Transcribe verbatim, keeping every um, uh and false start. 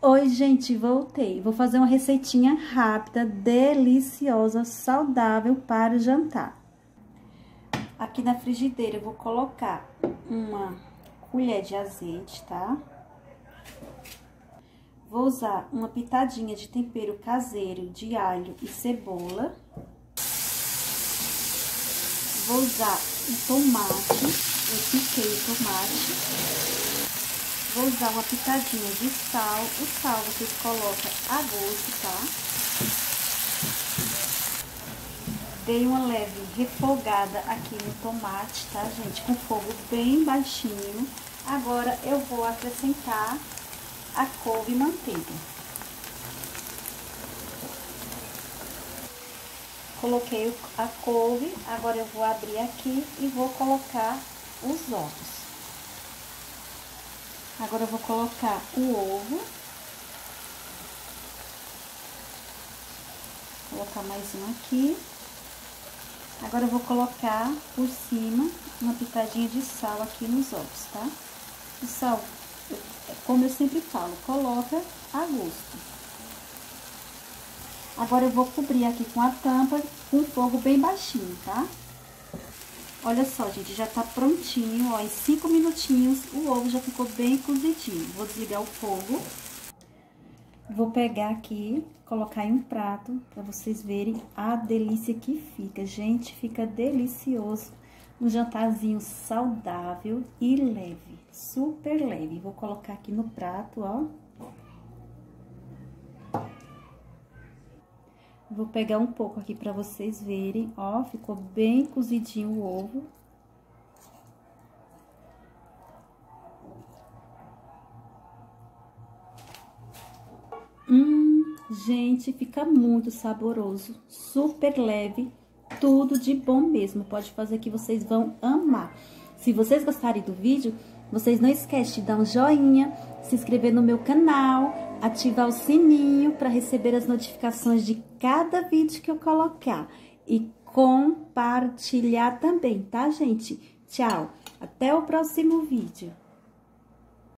Oi, gente, voltei. Vou fazer uma receitinha rápida, deliciosa, saudável para o jantar. Aqui na frigideira eu vou colocar uma colher de azeite, tá? Vou usar uma pitadinha de tempero caseiro de alho e cebola. Vou usar o tomate, eu piquei o tomate. Vou usar uma pitadinha de sal, o sal vocês colocam a gosto, tá? Dei uma leve refogada aqui no tomate, tá, gente? Com fogo bem baixinho. Agora eu vou acrescentar a couve manteiga. Coloquei a couve, agora eu vou abrir aqui e vou colocar os ovos. Agora eu vou colocar o ovo. Vou colocar mais um aqui. Agora eu vou colocar por cima uma pitadinha de sal aqui nos ovos, tá? O sal, como eu sempre falo, coloca a gosto. Agora eu vou cobrir aqui com a tampa, com fogo bem baixinho, tá? Olha só, gente, já tá prontinho, ó, em cinco minutinhos o ovo já ficou bem cozidinho. Vou desligar o fogo. Vou pegar aqui, colocar em um prato pra vocês verem a delícia que fica. Gente, fica delicioso, um jantarzinho saudável e leve, super leve. Vou colocar aqui no prato, ó. Vou pegar um pouco aqui pra vocês verem, ó, ficou bem cozidinho o ovo. Hum, gente, fica muito saboroso, super leve, tudo de bom mesmo. Pode fazer que vocês vão amar. Se vocês gostarem do vídeo, vocês não esquecem de dar um joinha, se inscrever no meu canal, ativar o sininho para receber as notificações de cada vídeo que eu colocar. E compartilhar também, tá, gente? Tchau! Até o próximo vídeo!